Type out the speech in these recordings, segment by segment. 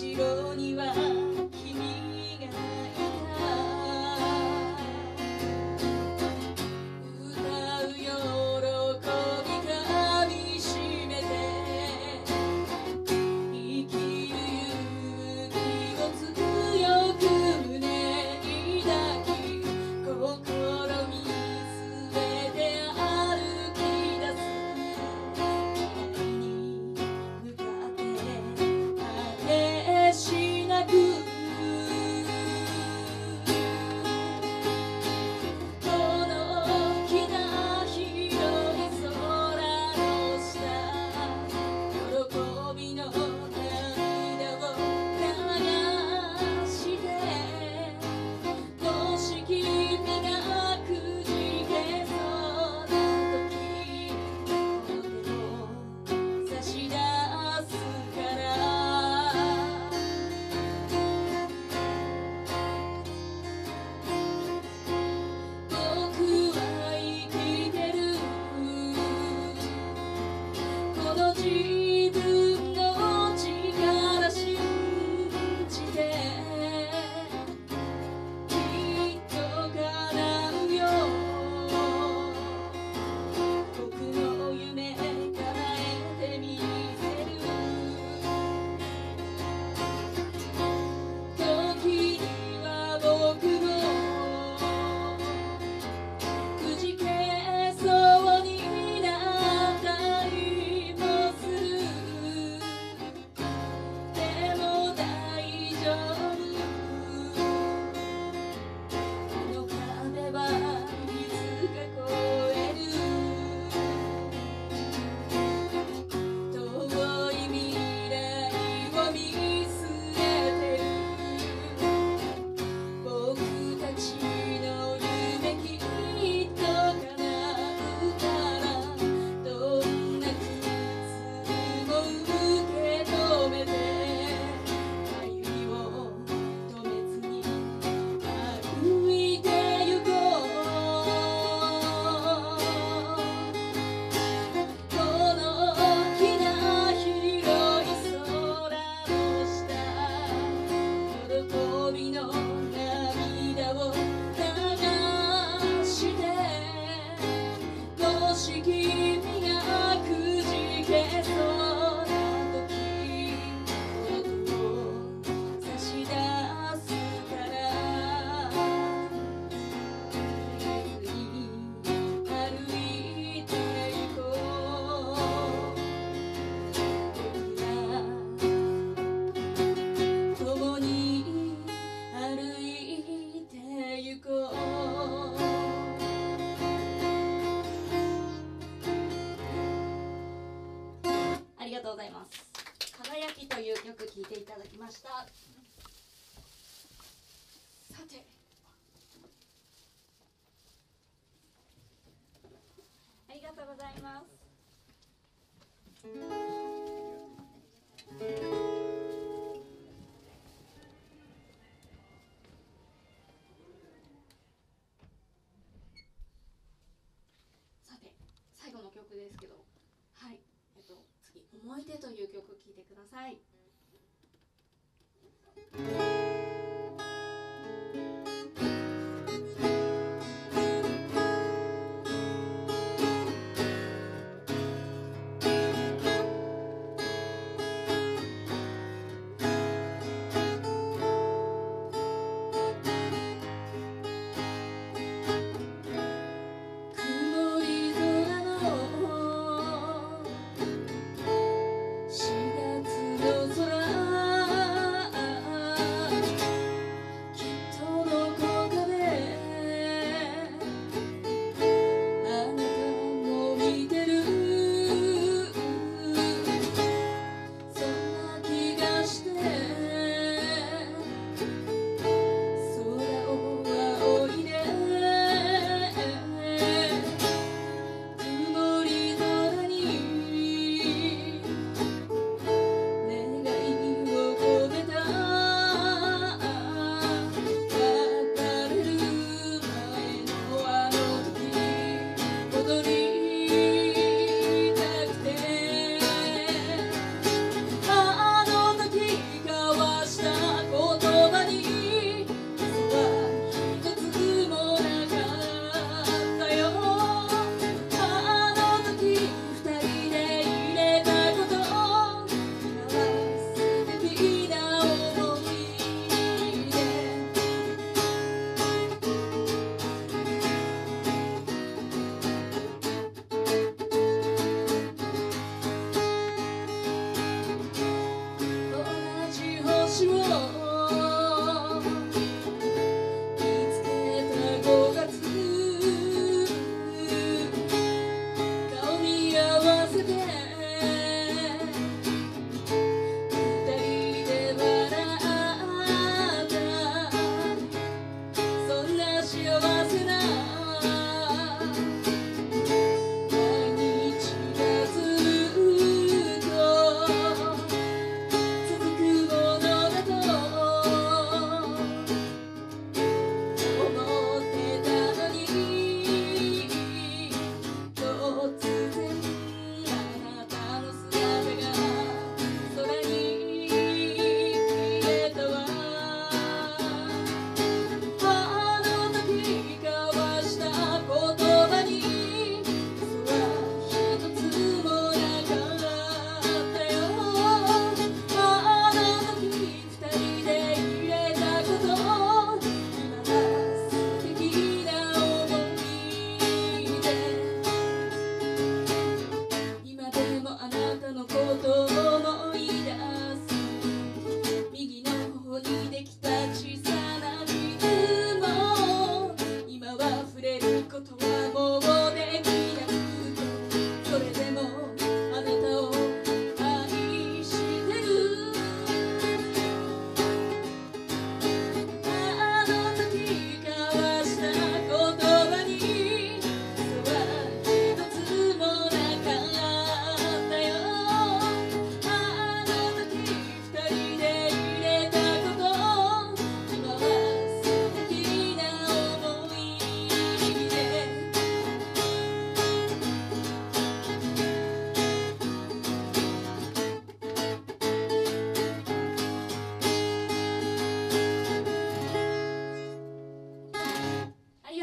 後ろには君がいた。歌う喜びかみしめて生きる勇気を強く胸に抱き、心に全て歩き出す。愛に向かって果てしなくこの大きな広い空の下、喜びの涙を流して、もし君がくじけそうな時、この手を差し出すから。僕は生きてる、この自分の力信じて、きっと叶うよ。僕の夢叶えてみせる。時には僕もくじけそうになったりもする。でも大丈夫、この壁はいつか越える。遠い未来を見据えてる。僕たちの夢きっと叶うから。どんな苦痛も受け止めて、歩みを止めずに歩いてゆこう。この大きな広い空の下、喜びの涙を流して、もし君がくじけそうな時、僕を差し出すから。歩いていこう。僕ら共に歩いていこう。ありがとうございます。輝きという曲聴いていただきました。さて、ありがとうございます。さて、最後の曲ですけど、はい、次「思い出」という曲聴いてください。曇り空の4月の空、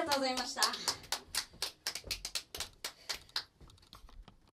がとうございました。